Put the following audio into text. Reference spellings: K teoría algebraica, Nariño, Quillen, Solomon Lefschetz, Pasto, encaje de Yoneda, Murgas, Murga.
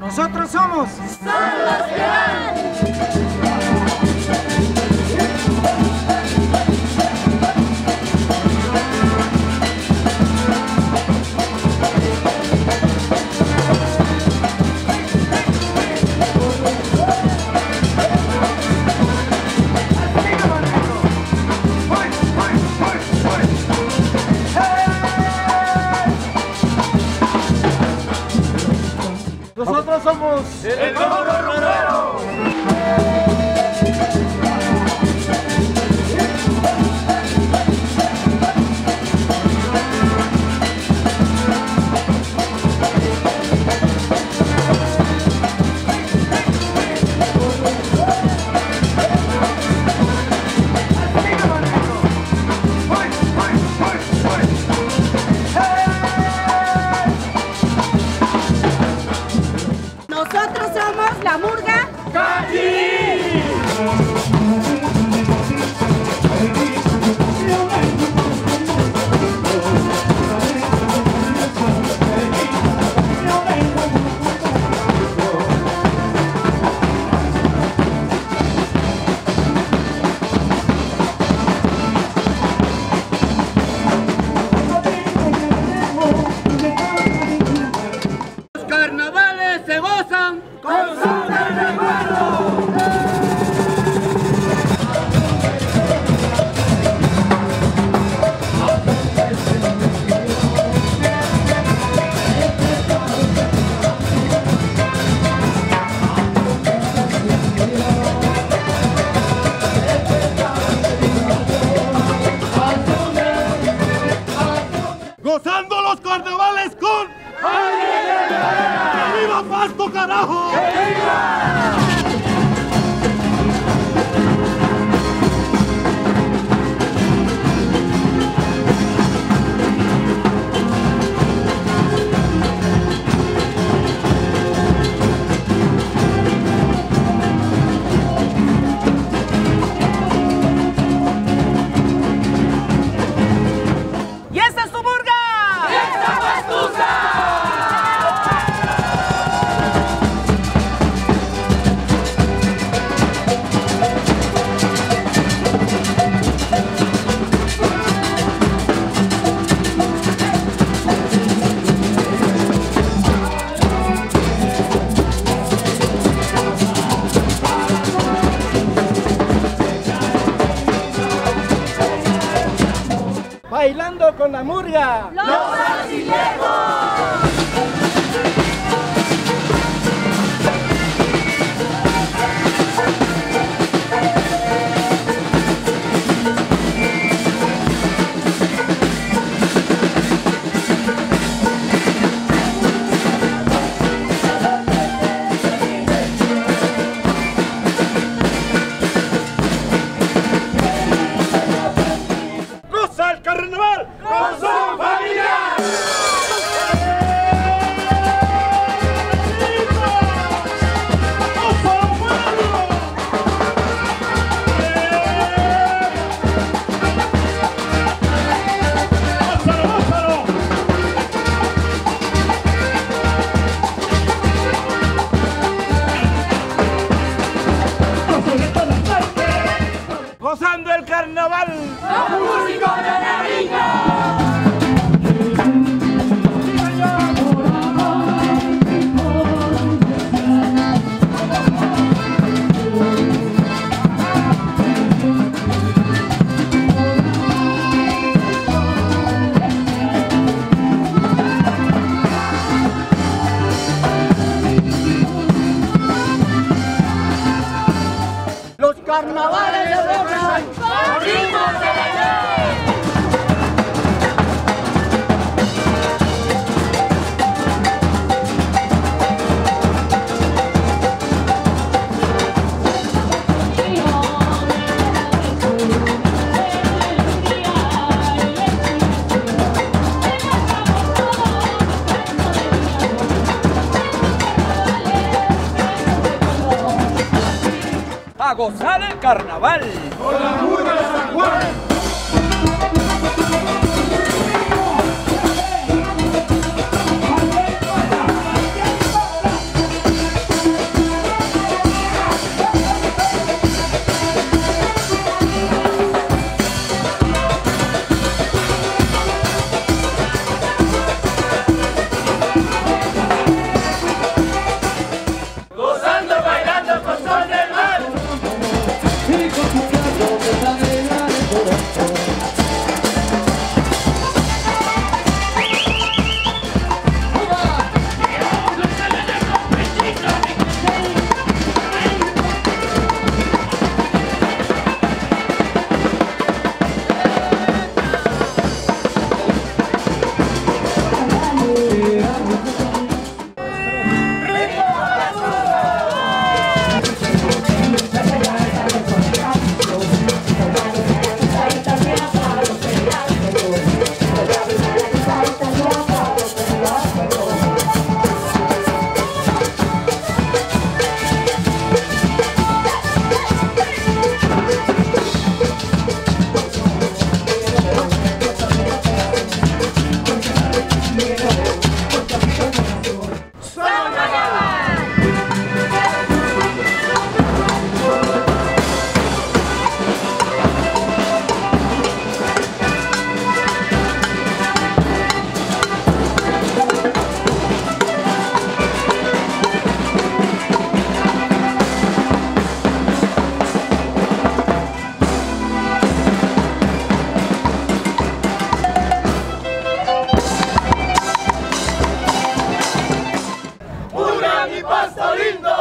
Nosotros somos los que van. Nosotros somos el Combo Rumbero. Nosotros somos la Murga ¡Cachis! ¡Gozando los carnavales con ¡que viva Pasto, carajo! ¡Que viva! Bailando con la Murga, los brasileños. Gozando el carnaval, los músicos de Nariño. Carnavales de Murgas, corrimos de Belén. A gozar el carnaval con la Murga de San Juan. pasto lindo.